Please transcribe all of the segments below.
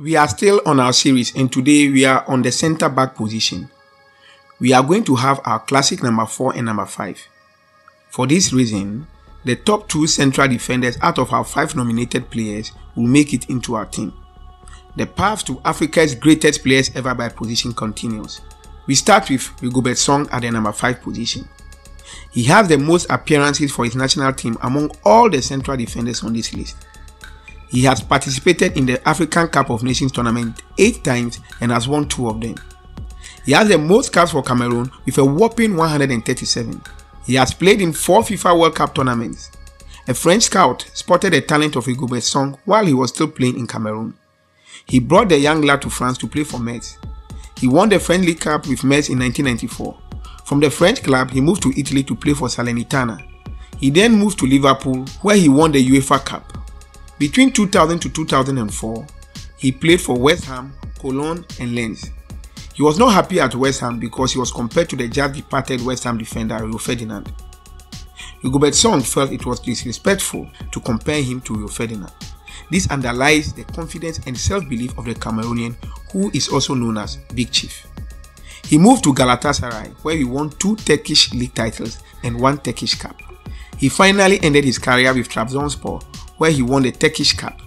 We are still on our series and today we are on the center back position. We are going to have our classic number 4 and number 5. For this reason, the top 2 central defenders out of our 5 nominated players will make it into our team. The path to Africa's greatest players ever by position continues. We start with Rigobert Song at the number 5 position. He has the most appearances for his national team among all the central defenders on this list. He has participated in the African Cup of Nations tournament 8 times and has won 2 of them. He has the most caps for Cameroon with a whopping 137. He has played in 4 FIFA World Cup tournaments. A French scout spotted the talent of Rigobert Song while he was still playing in Cameroon. He brought the young lad to France to play for Metz. He won the French League Cup with Metz in 1994. From the French club, he moved to Italy to play for Salernitana. He then moved to Liverpool where he won the UEFA Cup. Between 2000 to 2004, he played for West Ham, Cologne and Lens. He was not happy at West Ham because he was compared to the just departed West Ham defender Rio Ferdinand. Rigobert Song felt it was disrespectful to compare him to Rio Ferdinand. This underlies the confidence and self-belief of the Cameroonian who is also known as Big Chief. He moved to Galatasaray where he won 2 Turkish league titles and 1 Turkish cup. He finally ended his career with Trabzonspor where he won the Turkish Cup.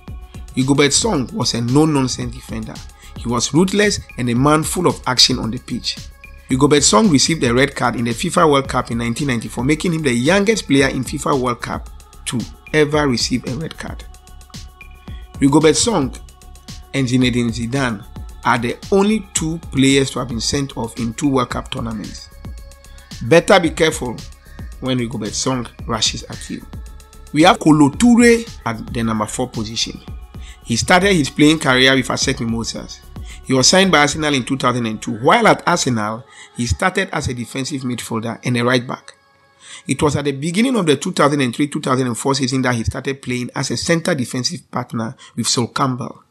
Rigobert Song was a no-nonsense defender. He was ruthless and a man full of action on the pitch. Rigobert Song received a red card in the FIFA World Cup in 1994, making him the youngest player in FIFA World Cup to ever receive a red card. Rigobert Song and Zinedine Zidane are the only 2 players to have been sent off in 2 World Cup tournaments. Better be careful when Rigobert Song rushes at you. We have Kolo Toure at the number 4 position. He started his playing career with Assek Mimosas. He was signed by Arsenal in 2002. While at Arsenal, he started as a defensive midfielder and a right back. It was at the beginning of the 2003-2004 season that he started playing as a centre defensive partner with Sol Campbell.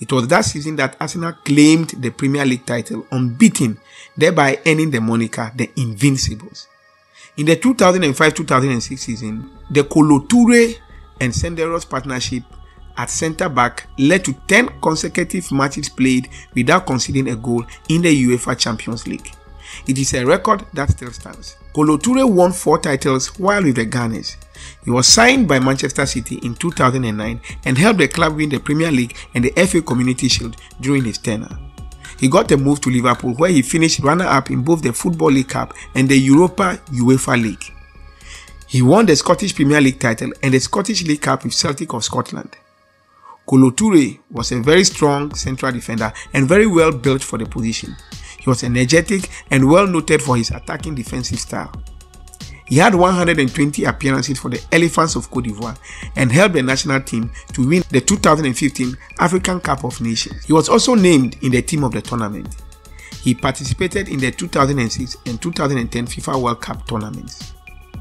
It was that season that Arsenal claimed the Premier League title unbeaten, thereby earning the moniker the Invincibles. In the 2005-2006 season, the Kolo Toure and Senderos partnership at centre-back led to 10 consecutive matches played without conceding a goal in the UEFA Champions League. It is a record that still stands. Kolo Toure won 4 titles while with the Gunners. He was signed by Manchester City in 2009 and helped the club win the Premier League and the FA Community Shield during his tenure. He got a move to Liverpool where he finished runner-up in both the Football League Cup and the Europa UEFA League. He won the Scottish Premier League title and the Scottish League Cup with Celtic of Scotland. Kolo Toure was a very strong central defender and very well built for the position. He was energetic and well noted for his attacking defensive style. He had 120 appearances for the Elephants of Côte d'Ivoire and helped the national team to win the 2015 African Cup of Nations. He was also named in the team of the tournament. He participated in the 2006 and 2010 FIFA World Cup tournaments.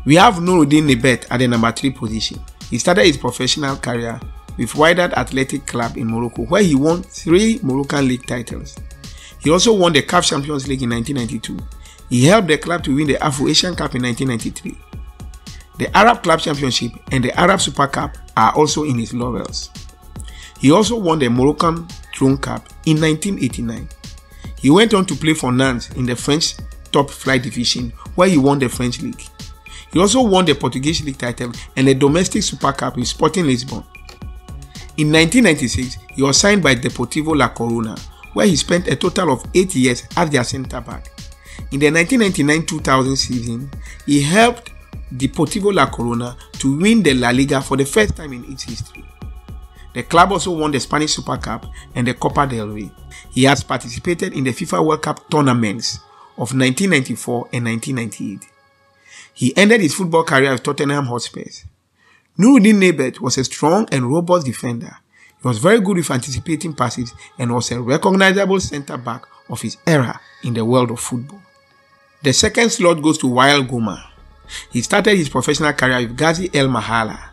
We have Nourredine Naybet at the number 3 position. He started his professional career with Wydad Athletic Club in Morocco where he won 3 Moroccan League titles. He also won the CAF Champions League in 1992. He helped the club to win the Afro-Asian Cup in 1993. The Arab Club Championship and the Arab Super Cup are also in his laurels. He also won the Moroccan Throne Cup in 1989. He went on to play for Nantes in the French top flight division where he won the French League. He also won the Portuguese League title and the domestic Super Cup with Sporting Lisbon. In 1996, he was signed by Deportivo La Coruña where he spent a total of 8 years as their centre-back. In the 1999-2000 season, he helped Deportivo La Coruña to win the La Liga for the first time in its history. The club also won the Spanish Super Cup and the Copa del Rey. He has participated in the FIFA World Cup tournaments of 1994 and 1998. He ended his football career with Tottenham Hotspur. Nourredine Naybet was a strong and robust defender. He was very good with anticipating passes and was a recognizable centre-back of his era in the world of football. The second slot goes to Wael Goma. He started his professional career with Ghazi El Mahala.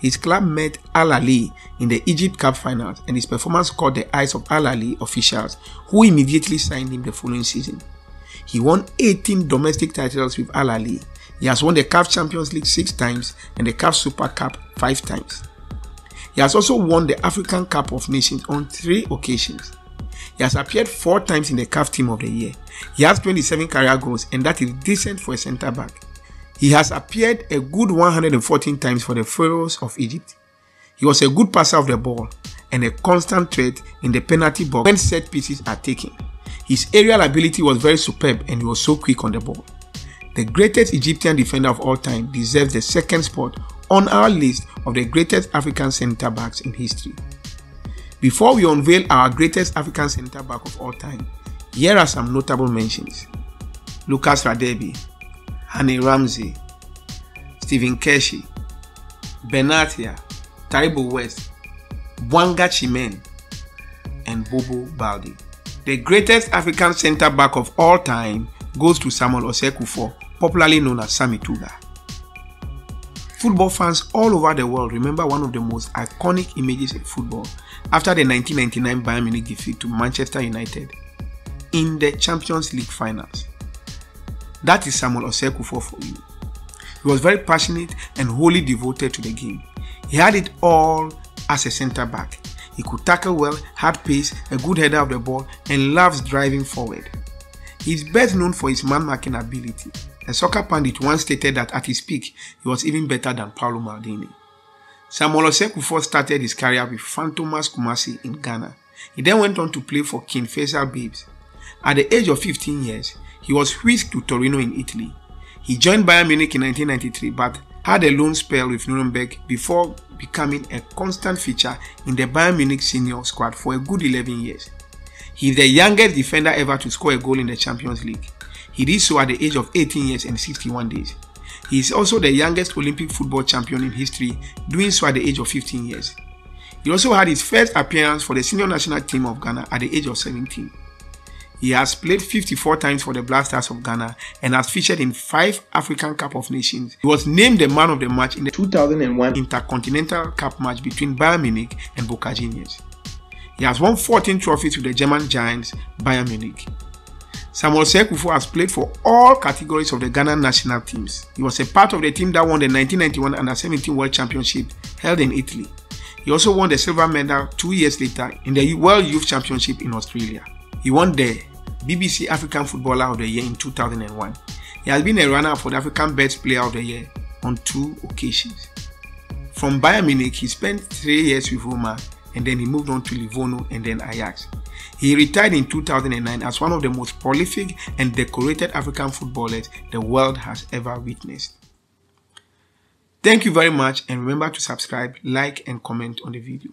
His club met Al Ahly in the Egypt Cup finals and his performance caught the eyes of Al Ahly officials who immediately signed him the following season. He won 18 domestic titles with Al Ahly. He has won the CAF Champions League 6 times and the CAF Super Cup 5 times. He has also won the African Cup of Nations on 3 occasions. He has appeared 4 times in the CAF Team of the Year. He has 27 career goals, and that is decent for a centre-back. He has appeared a good 114 times for the Pharaohs of Egypt. He was a good passer of the ball and a constant threat in the penalty box when set pieces are taken. His aerial ability was very superb and he was so quick on the ball. The greatest Egyptian defender of all time deserves the 2nd spot on our list of the greatest African centre-backs in history. Before we unveil our greatest African centre-back of all time, here are some notable mentions. Lucas Radebi, Hany Ramsey, Stephen Keshi, Benatia, Taibo West, Bwanga Chimen, and Bobo Baldi. The greatest African centre-back of all time goes to Samuel Osei Kuffour, popularly known as Sammy Tuga. Football fans all over the world remember one of the most iconic images in football after the 1999 Bayern Munich defeat to Manchester United in the Champions League finals. That is Samuel Osei Kuffour for you. He was very passionate and wholly devoted to the game. He had it all as a centre-back. He could tackle well, had pace, a good header of the ball, and loves driving forward. He is best known for his man-marking ability. A soccer pundit once stated that at his peak, he was even better than Paolo Maldini. Samuel Osei Kuffour started his career with Fantomas Kumasi in Ghana. He then went on to play for King Faisal Babes. At the age of 15 years, he was whisked to Torino in Italy. He joined Bayern Munich in 1993 but had a loan spell with Nuremberg before becoming a constant feature in the Bayern Munich senior squad for a good 11 years. He is the youngest defender ever to score a goal in the Champions League. He did so at the age of 18 years and 61 days. He is also the youngest Olympic football champion in history, doing so at the age of 15 years. He also had his first appearance for the senior national team of Ghana at the age of 17. He has played 54 times for the Black Stars of Ghana and has featured in 5 African Cup of Nations. He was named the man of the match in the 2001 Intercontinental Cup match between Bayern Munich and Boca Juniors. He has won 14 trophies with the German giants Bayern Munich. Samuel Osei Kuffour has played for all categories of the Ghana national teams. He was a part of the team that won the 1991 Under-17 World Championship held in Italy. He also won the silver medal 2 years later in the World Youth Championship in Australia. He won the BBC African Footballer of the Year in 2001. He has been a runner-up for the African Best Player of the Year on 2 occasions. From Bayern Munich, he spent 3 years with Roma and then he moved on to Livorno and then Ajax. He retired in 2009 as one of the most prolific and decorated African footballers the world has ever witnessed. Thank you very much and remember to subscribe, like and comment on the video.